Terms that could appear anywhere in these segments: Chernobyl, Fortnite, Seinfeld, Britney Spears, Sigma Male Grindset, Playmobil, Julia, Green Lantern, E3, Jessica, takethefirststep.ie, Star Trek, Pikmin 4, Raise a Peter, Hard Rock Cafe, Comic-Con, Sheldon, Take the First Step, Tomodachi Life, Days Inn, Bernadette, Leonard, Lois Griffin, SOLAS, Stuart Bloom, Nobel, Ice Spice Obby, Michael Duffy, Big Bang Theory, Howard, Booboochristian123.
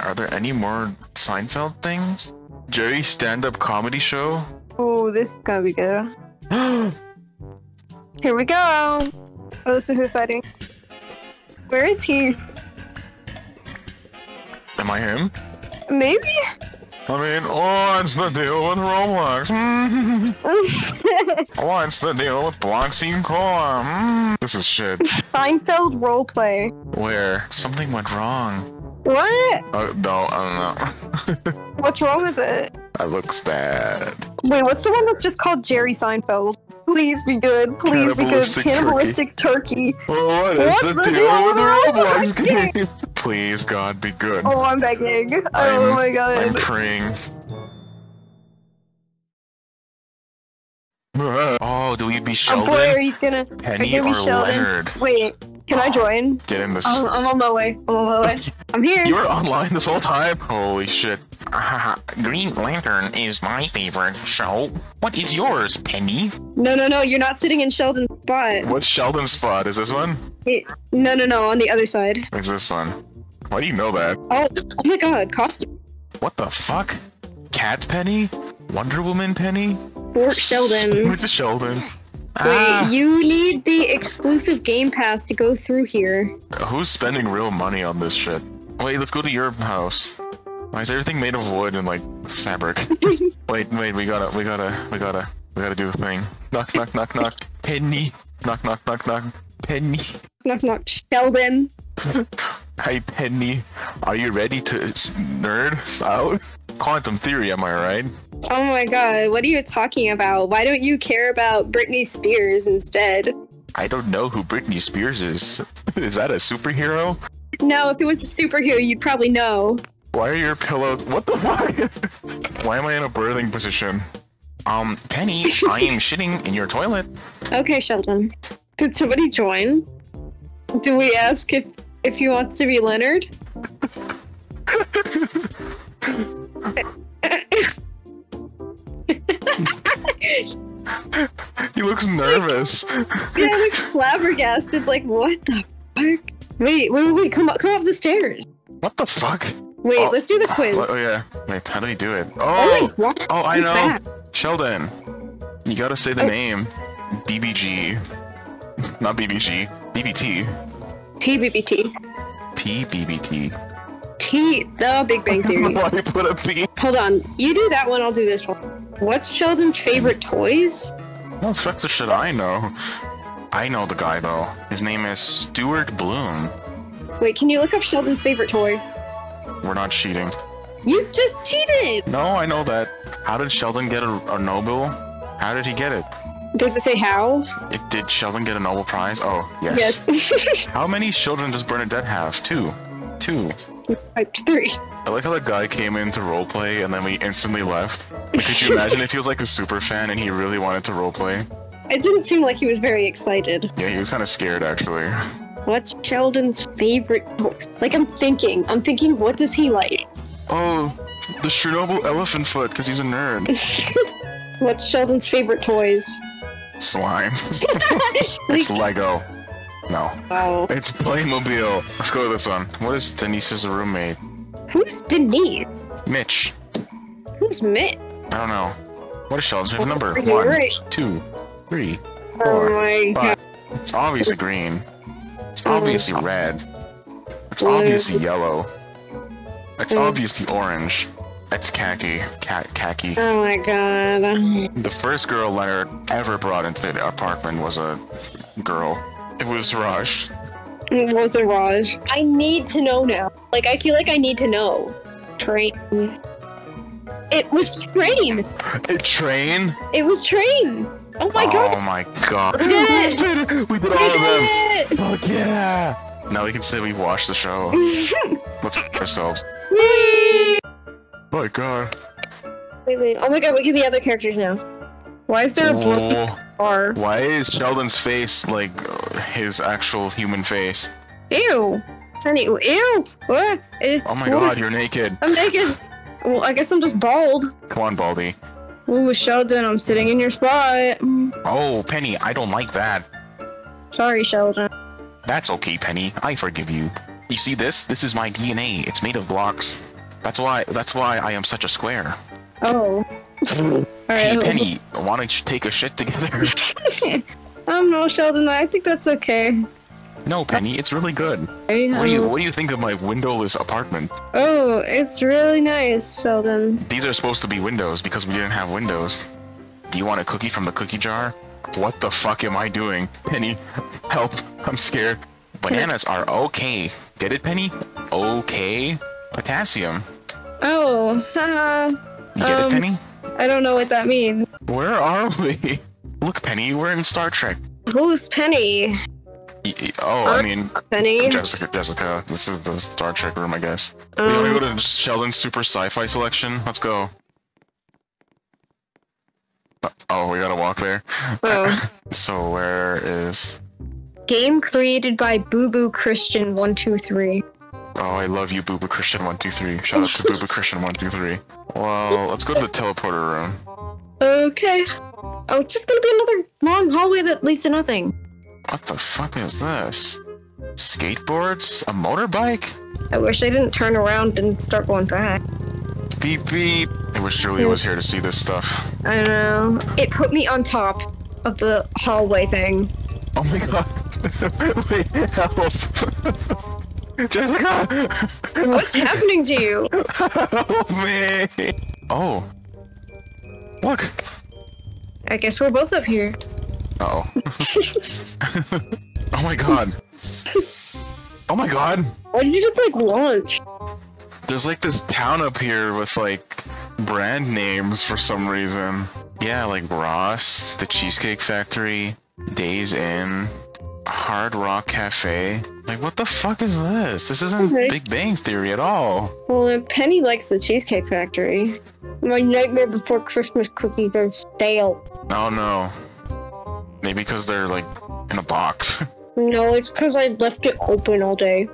Are there any more Seinfeld things? Jerry's stand-up comedy show? Oh, this is gonna be good. Here we go! Oh, this is exciting. Where is he? Am I him? Maybe? I mean, what's the deal with Roblox? What's the deal with Bloxine Core? This is shit. Seinfeld roleplay. Where? Something went wrong. What? No, I don't know. What's wrong with it? That looks bad. Wait, what's the one that's just called Jerry Seinfeld? Please be good. Please be good. Cannibalistic turkey. Well, what's the deal with the Roblox game? Please, God, be good. Oh, I'm begging. Oh my God. I'm praying. Oh, do we be Sheldon? Boy, are you gonna Penny or Leonard? Wait, can I join? Get in this. I'm on my way. I'm on my way. I'm here. You were online this whole time? Holy shit. Green Lantern is my favorite show. What is yours, Penny? No, you're not sitting in Sheldon's spot. What's Sheldon's spot? Is this one? No, on the other side. It's this one. Why do you know that? Oh my God, costume. What the fuck? Cat Penny? Wonder Woman Penny? Fort Sheldon. With the Sheldon. Wait, you need the exclusive Game Pass to go through here. Who's spending real money on this shit? Wait, let's go to your house. Why is everything made of wood and like fabric? Wait, we gotta do a thing. Knock, knock, knock, knock. Penny. Knock, knock, knock, knock. Penny. Knock, knock. Sheldon. Hey Penny, are you ready to nerd out? Quantum theory, am I right? Oh my God, what are you talking about? Why don't you care about Britney Spears instead? I don't know who Britney Spears is. Is that a superhero? No, if it was a superhero, you'd probably know. Why are your pillows? What the fuck? Why am I in a birthing position? Penny, I am shitting in your toilet. Okay, Sheldon. Did somebody join? Do we ask if he wants to be Leonard? He looks nervous. Yeah, he looks flabbergasted. Like, what the fuck? Wait! Come up the stairs. What the fuck? Wait, let's do the quiz. Oh yeah. Wait, how do we do it? Oh, I know. That? Sheldon, you gotta say the name. BBG, not BBG. BBT. TBBT. PBBT. T, the Big Bang Theory. Why put a B? Hold on. You do that one, I'll do this one. What's Sheldon's favorite toys? No, fuck the shit I know. I know the guy, though. His name is Stuart Bloom. Wait, can you look up Sheldon's favorite toy? We're not cheating. You just cheated! No, I know that. How did Sheldon get a Nobel? How did he get it? Does it say how? Did Sheldon get a Nobel Prize? Oh, yes. Yes. How many children does Bernadette have? Two. Three. I like how the guy came in to roleplay and then we instantly left. Like, could you imagine if he was like a super fan and he really wanted to roleplay? It didn't seem like he was very excited. Yeah, he was kind of scared actually. What's Sheldon's favorite book? Like, I'm thinking, what does he like? Oh, the Chernobyl elephant foot, because he's a nerd. What's Sheldon's favorite toys? Slime. It's Lego. No. Oh. It's Playmobil. Let's go to this one. What is Denise's roommate? Who's Denise? Mitch. Who's Mitch? I don't know. What is Sheldon's number? One, right? 2, 3, 4, oh my God. 5. It's obviously green. It's obviously red. It's obviously yellow. It's obviously orange. It's khaki. Khaki. Oh my God. The first girl Leonard ever brought into the apartment was a girl. It was Raj. It was a Raj. I need to know now. Like, I feel like I need to know. Train. It was train. It train? It was train. Oh my God. Oh my God. We did it. We did all of them. Fuck yeah. Now we can say we've watched the show. Let's ourselves. Whee! Oh my God. Wait. Oh my God, we can be other characters now. Why is there a blue bar? Why is Sheldon's face like his actual human face? Ew. Honey, ew. What? Oh my God, you're naked. I'm naked. Well, I guess I'm just bald. Come on, Baldy. Ooh, Sheldon, I'm sitting in your spot. Oh, Penny, I don't like that. Sorry, Sheldon. That's okay, Penny. I forgive you. You see this? This is my DNA. It's made of blocks. That's why I am such a square. Oh. All right, hey, Penny, why don't you take a shit together? I don't know, Sheldon. I think that's okay. No, Penny, it's really good. What do you think of my windowless apartment? Oh, it's really nice, Sheldon. These are supposed to be windows because we didn't have windows. Do you want a cookie from the cookie jar? What the fuck am I doing? Penny, help. I'm scared. Bananas are okay. Get it, Penny? Okay. Potassium. Oh, haha. You get it, Penny? I don't know what that means. Where are we? Look, Penny, we're in Star Trek. Who's Penny? Oh, I mean, Penny. Jessica, this is the Star Trek room, I guess. We want to go to Sheldon's Super Sci-Fi Selection. Let's go. Oh, we gotta walk there. Oh. So where is... Game created by Booboochristian123. Oh, I love you, Booboochristian123. Shout out to Booboochristian123. Well, let's go to the teleporter room. Okay. Oh, it's just gonna be another long hallway that leads to nothing. What the fuck is this? Skateboards? A motorbike? I wish I didn't turn around and start going back. Beep beep. I wish Julia was here to see this stuff. I know. It put me on top of the hallway thing. Oh my god. Wait, help. Jessica! What's happening to you? Help me! Oh. Look. I guess we're both up here. Uh-oh. Oh my god. Oh my god. Why did you just like launch? There's like this town up here with like brand names for some reason. Yeah, like Ross, the Cheesecake Factory, Days Inn, Hard Rock Cafe. Like what the fuck is this? This isn't Big Bang Theory at all. Well, Penny likes the Cheesecake Factory. My Nightmare Before Christmas cookies are stale. Oh no. Maybe because they're, like, in a box. No, it's because I left it open all day.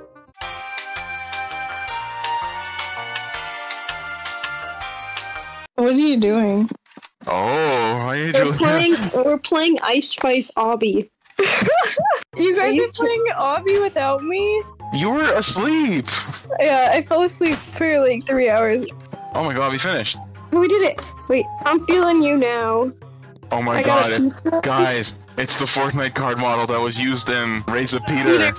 What are you doing? Oh, we're playing Ice Spice Obby. You guys are playing Obby without me? You were asleep! Yeah, I fell asleep for, like, 3 hours. Oh my god, we finished. We did it! Wait, I'm feeling you now. Oh my god, guys, it's the Fortnite card model that was used in Raise of Peter.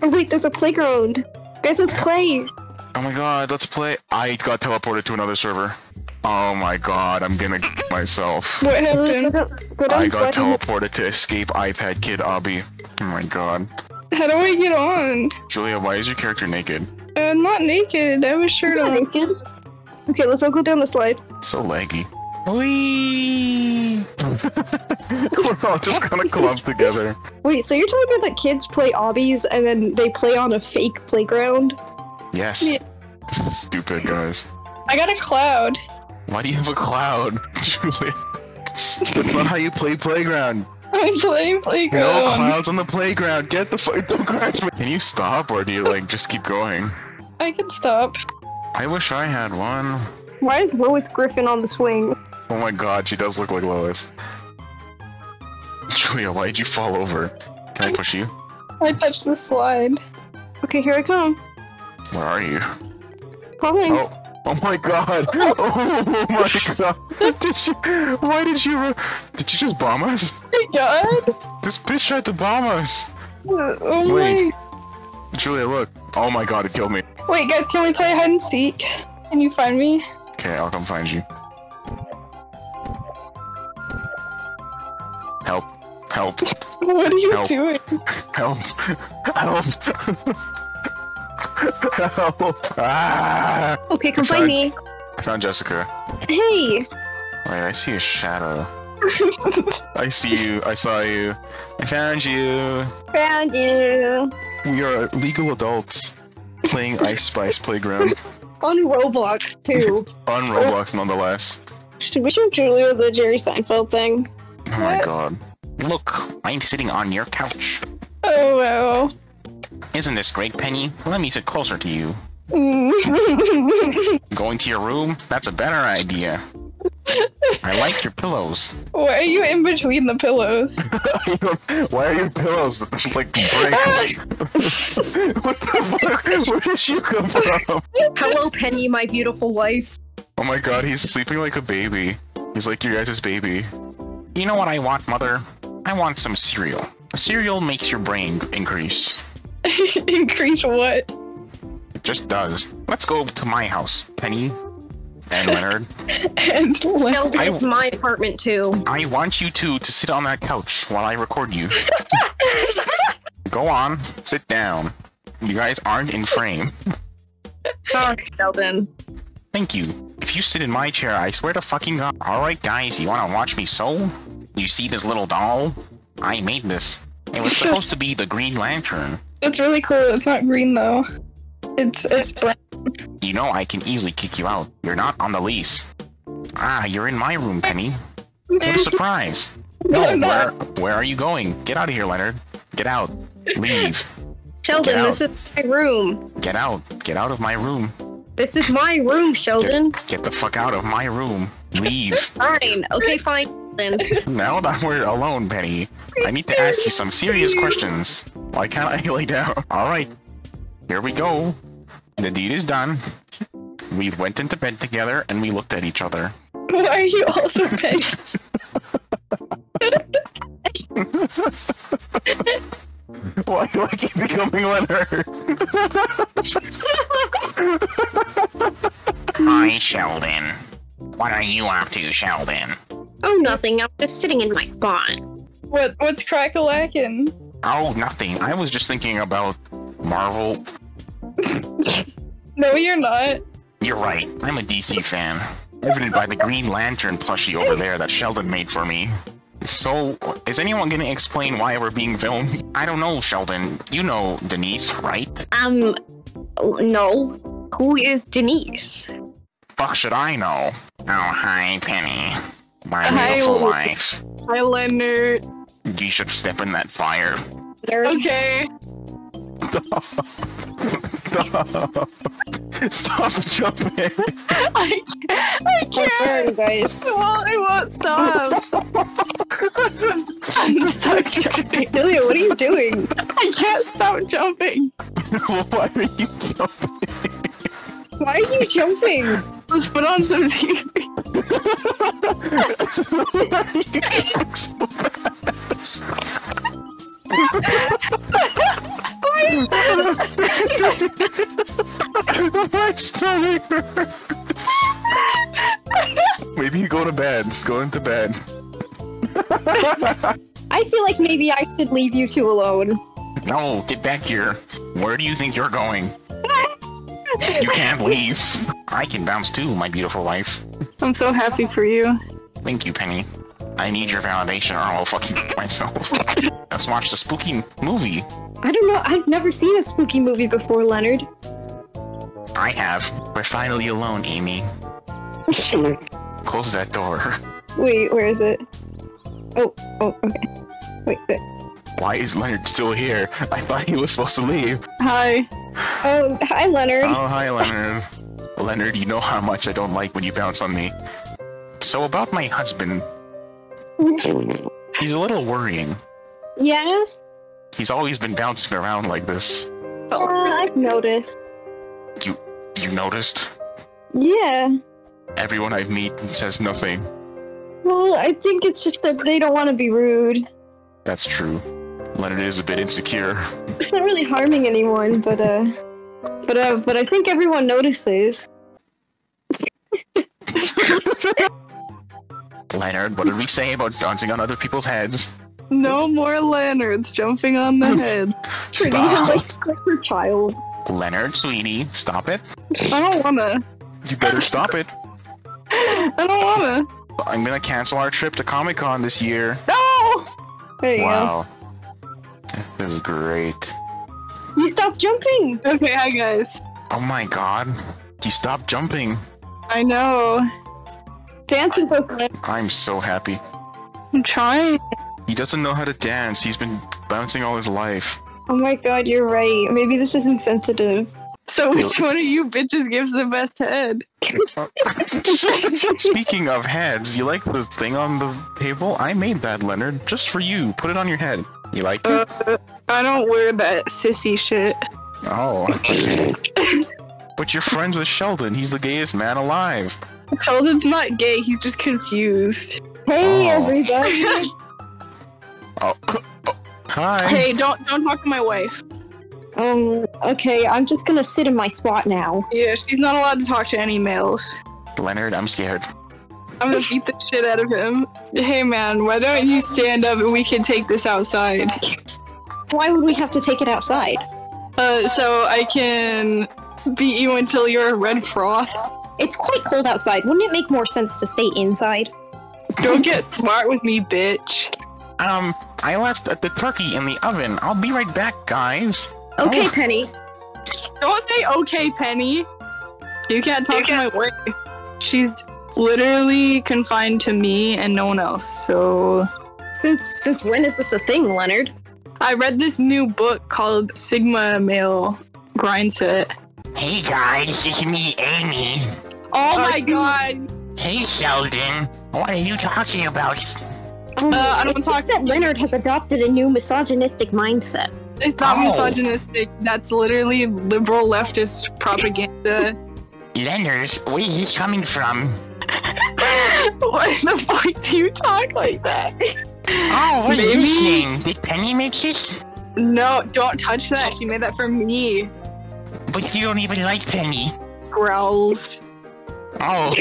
Oh wait, there's a playground. Guys, let's play. Oh my god, let's play. I got teleported to another server. Oh my god, I'm gonna get myself. What happened? I got teleported to Escape iPad Kid Obby. Oh my god. How do I get on? Julia, why is your character naked? I'm not naked, I have a shirt on. Naked? Okay, let's all go down the slide. It's so laggy. Wee! We're all just kind of clumped together. Wait, so you're telling me that kids play obbies and then they play on a fake playground? Yes. Yeah. This is stupid, guys. I got a cloud. Why do you have a cloud, Julia? That's not how you play playground. I play playground. No clouds on the playground. Get the fuck! Don't crash me. Can you stop, or do you like just keep going? I can stop. I wish I had one. Why is Lois Griffin on the swing? Oh my god, she does look like Lois. Julia, why'd you fall over? Can I push you? I touched the slide. Okay, here I come. Where are you? Falling. Oh my god! Oh my god! Did you just bomb us? Oh my god! This bitch tried to bomb us! Oh wait. My... Julia, look. Oh my god, it killed me. Wait, guys, can we play hide and seek? Can you find me? Okay, I'll come find you. Help. Help. What are you doing? Help. Help. Help. Ah. Okay, come find me. I found Jessica. Hey! Wait, I see a shadow. I see you. I saw you. I found you. Found you. We are legal adults playing Ice Spice Playground. On Roblox, too. On Roblox, nonetheless. Should we show Julia the Jerry Seinfeld thing? Oh my god. Look, I'm sitting on your couch. Oh wow. Isn't this great, Penny? Let me sit closer to you. Going to your room? That's a better idea. I like your pillows. Why are you in between the pillows? Why are your pillows like break? What the fuck? Where did you come from? Hello, Penny, my beautiful wife. Oh my god, he's sleeping like a baby. He's like your guys' baby. You know what I want, mother? I want some cereal. Cereal makes your brain increase. Increase what? It just does. Let's go to my house, Penny. And Leonard. And Leonard. It's my apartment too. I want you two to sit on that couch while I record you. Go on, sit down. You guys aren't in frame. Sorry, Sheldon. Thank you. If you sit in my chair, I swear to fucking god. Alright guys, you wanna watch me sew? You see this little doll? I made this. It was supposed to be the Green Lantern. It's really cool. It's not green though. It's brown. You know I can easily kick you out. You're not on the lease. Ah, you're in my room, Penny. What a surprise. No, where are you going? Get out of here, Leonard. Get out. Leave. Sheldon, this is my room. Get out. Get out of my room. This is my room, Sheldon. Get the fuck out of my room. Leave. Fine. Okay, fine. Now that we're alone, Penny, I need to ask you some serious questions. Why can't I lay down? Alright. Here we go. The deed is done. We went into bed together and we looked at each other. Why are you also paying? Why do I keep becoming Leonard? Hi, Sheldon. What are you up to, Sheldon? Oh, nothing. I'm just sitting in my spot. What's crack-a-lackin'? Oh, nothing. I was just thinking about Marvel. No, you're not. You're right. I'm a DC fan. Evident by the Green Lantern plushie over there that Sheldon made for me. So, is anyone gonna explain why we're being filmed? I don't know, Sheldon. You know Denise, right? No. Who is Denise? Fuck should I know? Oh, hi, Penny. My beautiful wife. Hi, Leonard. You should step in that fire. Okay. Stop! Stop jumping! I can't! Guys. I won't stop! I'm stuck jumping. Ilya, what are you doing? I can't stop jumping! Why are you jumping? Why are you jumping? Let's put on some TV! My stomach hurts. Maybe you go to bed. Go into bed. I feel like maybe I should leave you two alone. No, get back here. Where do you think you're going? You can't leave. I can bounce too, my beautiful wife. I'm so happy for you. Thank you, Penny. I need your validation or I'll fucking kill myself. Let's watch the spooky movie. I don't know. I've never seen a spooky movie before, Leonard. I have. We're finally alone, Amy. Close that door. Wait, where is it? Oh, okay. Wait, wait. Why is Leonard still here? I thought he was supposed to leave. Hi. Oh, hi, Leonard. Oh, hi, Leonard. Leonard, you know how much I don't like when you bounce on me. So about my husband... He's a little worrying. Yeah? He's always been bouncing around like this. I've noticed. You noticed? Yeah. Everyone I've met says nothing. Well, I think it's just that they don't want to be rude. That's true. Leonard is a bit insecure. It's not really harming anyone, but I think everyone notices. Leonard, what did we say about bouncing on other people's heads? No more Leonards jumping on the head. Pretty like your child. Leonard, sweetie, stop it. I don't wanna. You better stop it. I don't wanna. I'm gonna cancel our trip to Comic-Con this year. No! There you go. Wow. This is great. You stopped jumping! Okay, hi guys. Oh my god. You stopped jumping. I know. Dance with us, Leonard. I'm so happy. I'm trying. He doesn't know how to dance. He's been bouncing all his life. Oh my god, you're right. Maybe this isn't sensitive. So which one of you bitches gives the best head? Speaking of heads, you like the thing on the table? I made that, Leonard, just for you. Put it on your head. You like it? I don't wear that sissy shit. Oh. But you're friends with Sheldon. He's the gayest man alive. Sheldon's not gay. He's just confused. Hey, everybody. Hi. Hey, don't talk to my wife. Okay, I'm just gonna sit in my spot now. Yeah, she's not allowed to talk to any males. Leonard, I'm scared. I'm gonna beat the shit out of him. Hey man, why don't you stand up and we can take this outside? Why would we have to take it outside? So I can beat you until you're a red froth. It's quite cold outside. Wouldn't it make more sense to stay inside? Go get smart with me, bitch. I left the turkey in the oven. I'll be right back, guys. Okay, oh. Penny. Don't say okay, Penny. You can't talk to my wife. She's literally confined to me and no one else, so... Since when is this a thing, Leonard? I read this new book called Sigma Male Grindset. Hey guys, it's me, Amy. Oh my god! Hey Sheldon, what are you talking about? I don't talk to you. Leonard has adopted a new misogynistic mindset. It's not misogynistic, that's literally liberal leftist propaganda. Leonard, where are you coming from? Why the fuck do you talk like that? Oh, what is this thing? Did Penny make it? No, don't touch that, she made that for me. But you don't even like Penny. Growls. Oh.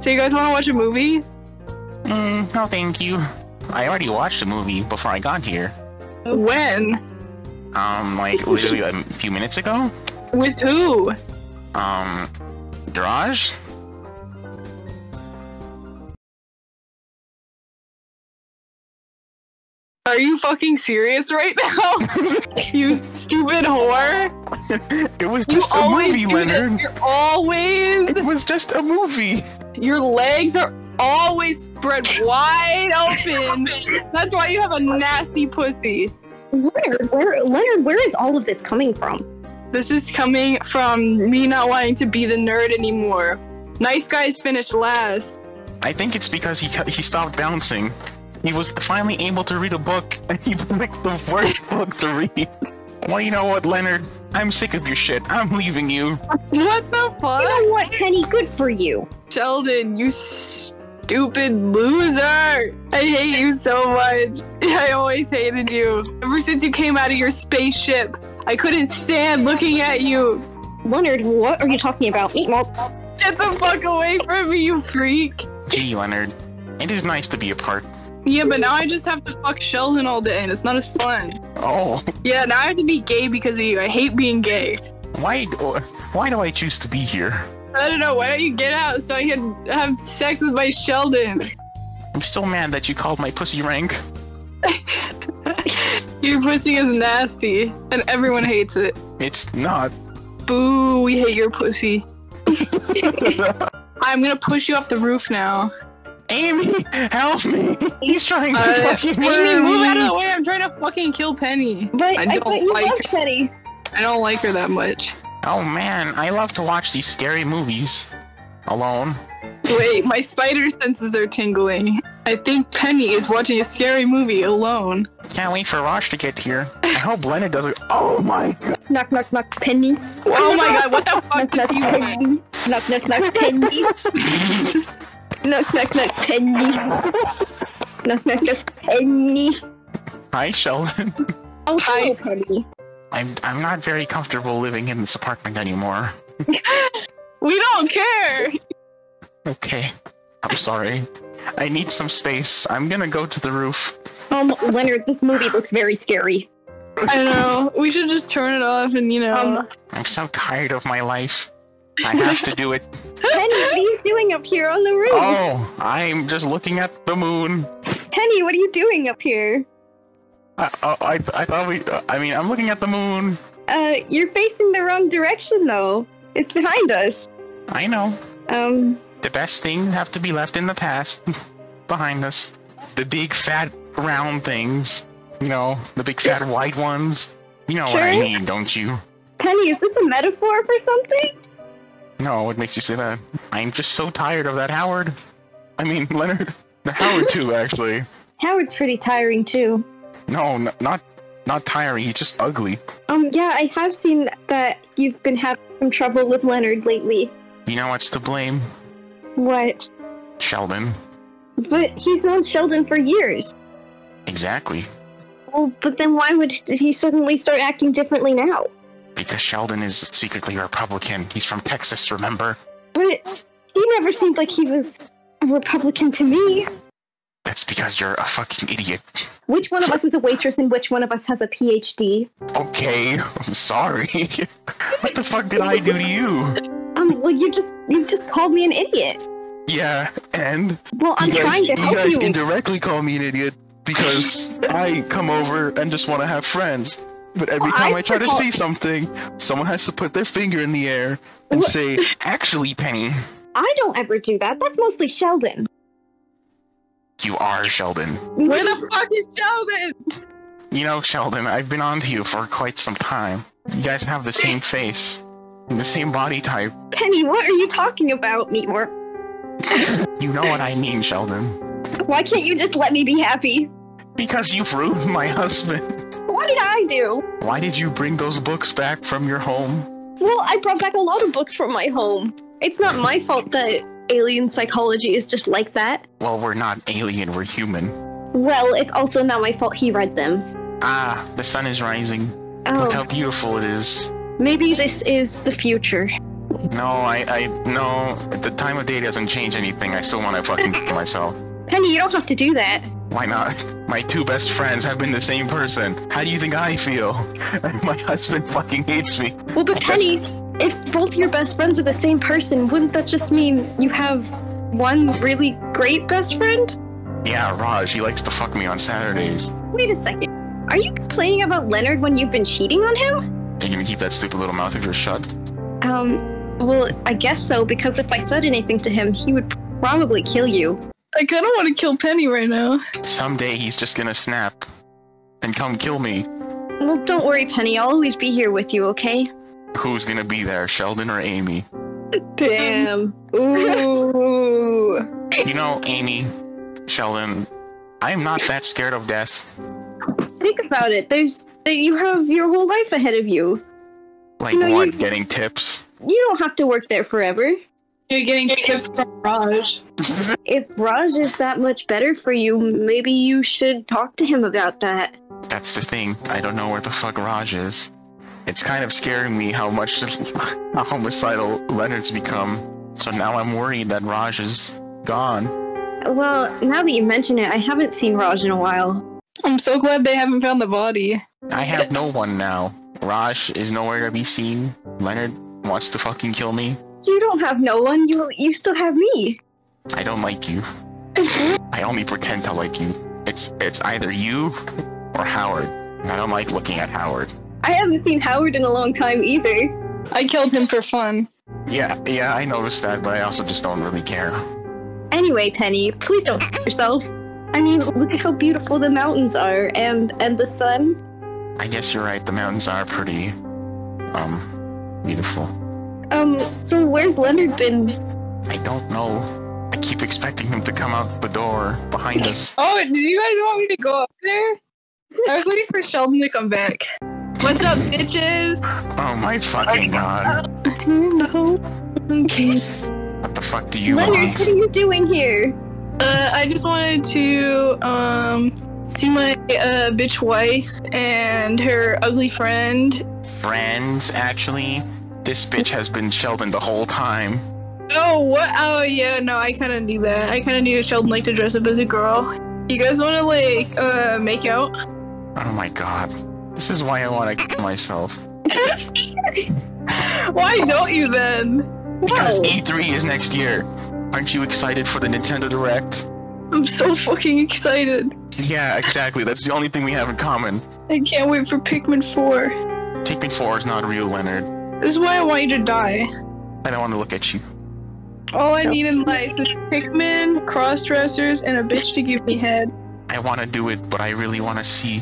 So you guys want to watch a movie? No thank you. I already watched a movie before I got here. When? Like literally a few minutes ago. With who? Raj? Are you fucking serious right now? You stupid whore! It was just a movie, Leonard! You're always... It was just a movie! Your legs are always spread wide open! That's why you have a nasty pussy! Leonard, where is all of this coming from? This is coming from me not wanting to be the nerd anymore. Nice guys finish last. I think it's because he stopped bouncing. He was finally able to read a book, and he picked the worst book to read. Well, you know what, Leonard? I'm sick of your shit. I'm leaving you. What the fuck? You know what, Penny? Good for you. Sheldon, you stupid loser! I hate you so much. I always hated you. Ever since you came out of your spaceship, I couldn't stand looking at you. Leonard, what are you talking about? Get the fuck away from me, you freak! Gee, Leonard. It is nice to be apart. Yeah, but now I just have to fuck Sheldon all day and it's not as fun. Oh. Yeah, now I have to be gay because of you. I hate being gay. Why do I choose to be here? I don't know, why don't you get out so I can have sex with my Sheldon? I'm still mad that you called my pussy rank. Your pussy is nasty and everyone hates it. It's not. Boo, we hate your pussy. I'm gonna push you off the roof now. Amy, help me! He's trying to fucking murder Amy, move out of the way! I'm trying to fucking kill Penny! But I don't like Penny! I don't like her that much. Oh man, I love to watch these scary movies. Alone. Wait, my spider senses are tingling. I think Penny is watching a scary movie alone. Can't wait for Raj to get here. I hope Leonard does it. Oh my god! Knock knock knock, Penny. Oh my god, what the fuck does he want? Knock knock knock, Penny. Knock, knock, knock, Penny. Knock, knock, knock, Penny. Hi, Sheldon. Oh, hi, Penny. I'm not very comfortable living in this apartment anymore. We don't care! Okay. I'm sorry. I need some space. I'm gonna go to the roof. Leonard, this movie looks very scary. I know. We should just turn it off and, you know... I'm so tired of my life. I have to do it. Penny, what are you doing up here on the roof? Oh, I'm just looking at the moon. Penny, what are you doing up here? I thought I'm looking at the moon. You're facing the wrong direction, though. It's behind us. I know. The best things have to be left in the past. Behind us. The big, fat, round things. You know, the big, fat, wide ones. You know what I mean, don't you? Penny, is this a metaphor for something? No, what makes you say that? I'm just so tired of that Howard. I mean, Leonard. Howard too, actually. Howard's pretty tiring too. No, not tiring, he's just ugly. Yeah, I have seen that you've been having some trouble with Leonard lately. You know what's to blame? What? Sheldon. But he's known Sheldon for years. Exactly. Well, but then why would he suddenly start acting differently now? Because Sheldon is secretly Republican. He's from Texas, remember? But he never seemed like he was a Republican to me. That's because you're a fucking idiot. Which one of us is a waitress and which one of us has a PhD? Okay, I'm sorry. What the fuck did I do to you? Well, you just called me an idiot. Yeah, and? Well, I'm trying to help you. You guys indirectly call me an idiot because I come over and just want to have friends. But every time I try to say something, someone has to put their finger in the air and say, actually, Penny. I don't ever do that. That's mostly Sheldon. You are Sheldon. Where the fuck is Sheldon? You know, Sheldon, I've been on to you for quite some time. You guys have the same face. And the same body type. Penny, what are you talking about, Meatworm? You know what I mean, Sheldon. Why can't you just let me be happy? Because you've ruined my husband. What did I do? Why did you bring those books back from your home? Well, I brought back a lot of books from my home. It's not my fault that alien psychology is just like that. Well, we're not alien, we're human. Well, it's also not my fault he read them. Ah, the sun is rising. Oh. Look how beautiful it is. Maybe this is the future. No, no, the time of day doesn't change anything. I still want to fucking kill myself. Penny, you don't have to do that. Why not? My two best friends have been the same person. How do you think I feel? My husband fucking hates me. Well, but Penny, if both your best friends are the same person, wouldn't that just mean you have one really great best friend? Yeah, Raj, he likes to fuck me on Saturdays. Wait a second. Are you complaining about Leonard when you've been cheating on him? Are you gonna keep that stupid little mouth of yours shut? Well, I guess so, because if I said anything to him, he would probably kill you. I kinda wanna kill Penny right now. Someday he's just gonna snap and come kill me. Well, don't worry, Penny. I'll always be here with you, okay? Who's gonna be there, Sheldon or Amy? Damn. Ooh. You know, Amy, Sheldon, I'm not that scared of death. Think about it. You have your whole life ahead of you. Like what? Getting tips? You don't have to work there forever. You're getting tips from Raj. If Raj is that much better for you, maybe you should talk to him about that. That's the thing. I don't know where the fuck Raj is. It's kind of scaring me how much how homicidal Leonard's become. So now I'm worried that Raj is gone. Well, now that you mention it, I haven't seen Raj in a while. I'm so glad they haven't found the body. I have no one now. Raj is nowhere to be seen. Leonard wants to fucking kill me. You don't have no one, you still have me. I don't like you. I only pretend to like you. It's either you or Howard. I don't like looking at Howard. I haven't seen Howard in a long time either. I killed him for fun. Yeah, I noticed that, but I also just don't really care. Anyway, Penny, please don't hurt yourself. I mean, look at how beautiful the mountains are, and the sun. I guess you're right, the mountains are pretty, beautiful. So where's Leonard been? I don't know. I keep expecting him to come out the door behind us. Oh, did you guys want me to go up there? I was waiting for Sheldon to come back. What's up, bitches? Oh my fucking god. No. Okay. What the fuck do you want? Leonard, what are you doing here? I just wanted to, see my, bitch wife and her ugly friend. Friends, actually? This bitch has been Sheldon the whole time. Oh, what? Oh, yeah, no, I kind of knew that. I kind of knew Sheldon liked to dress up as a girl. You guys want to, like, make out? Oh my god. This is why I want to kill myself. Why don't you, then? Because E3 is next year. Aren't you excited for the Nintendo Direct? I'm so fucking excited. Yeah, exactly. That's the only thing we have in common. I can't wait for Pikmin 4. Pikmin 4 is not real, Leonard. This is why I want you to die. I don't want to look at you. All I need in life is Pikmin, cross-dressers, and a bitch to give me head. I want to do it, but I really want to see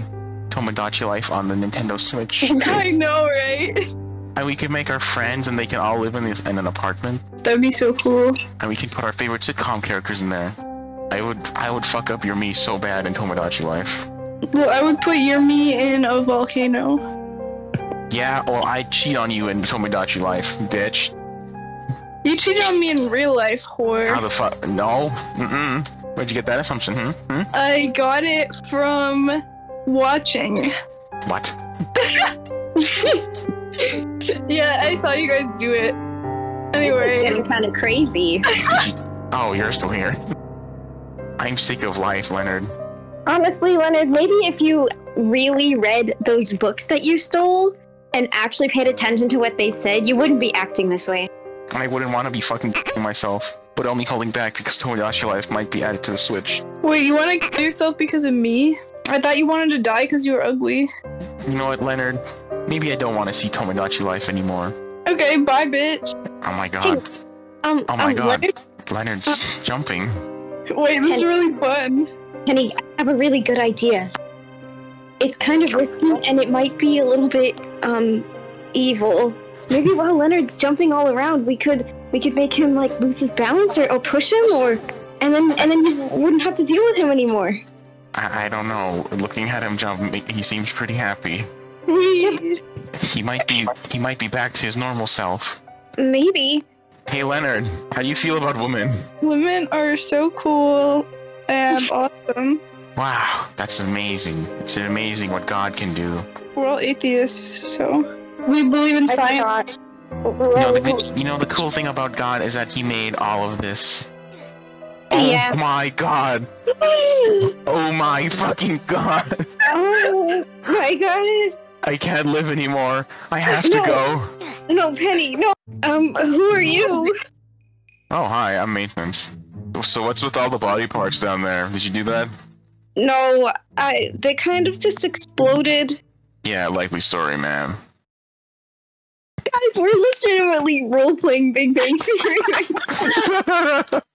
Tomodachi Life on the Nintendo Switch. I know, right? And we can make our friends, and they can all live in an apartment. That'd be so cool. And we can put our favorite sitcom characters in there. I would fuck up your me so bad in Tomodachi Life. Well, I would put your me in a volcano. Yeah, or I cheat on you in Tomodachi Life, bitch. You cheated on me in real life, whore. How the fuck? No. Mm-mm. Where'd you get that assumption? Hmm? I got it from watching. What? Yeah, I saw you guys do it. Anyway, it's kind of crazy. Oh, you're still here. I'm sick of life, Leonard. Honestly, Leonard, maybe if you really read those books that you stole and actually paid attention to what they said, you wouldn't be acting this way. I wouldn't want to be fucking myself, but only holding back because Tomodachi Life might be added to the Switch. Wait, you want to kill yourself because of me? I thought you wanted to die because you were ugly. You know what, Leonard? Maybe I don't want to see Tomodachi Life anymore. Okay, bye, bitch. Oh my god. Hey, oh my god. Leonard's jumping. Wait, this is really fun. Penny, I have a really good idea. It's kind of risky, and it might be a little bit, evil. Maybe while Leonard's jumping all around, we could make him, like, lose his balance or push him, or... And then you wouldn't have to deal with him anymore. I don't know. Looking at him jump, he seems pretty happy. He might be back to his normal self. Maybe. Hey, Leonard, how do you feel about women? Women are so cool and awesome. Wow, that's amazing. It's amazing what God can do. We're all atheists, so we believe in science. You know, the cool thing about God is that he made all of this. Yeah. Oh my god. Oh my fucking god. Oh my god. I can't live anymore. I have to go. No, Penny, no. Who are you? Oh, hi, I'm maintenance. So what's with all the body parts down there? Did you do that? No, they kind of just exploded. Yeah, likely story, man. Guys, we're legitimately role-playing Big Bang Theory right now.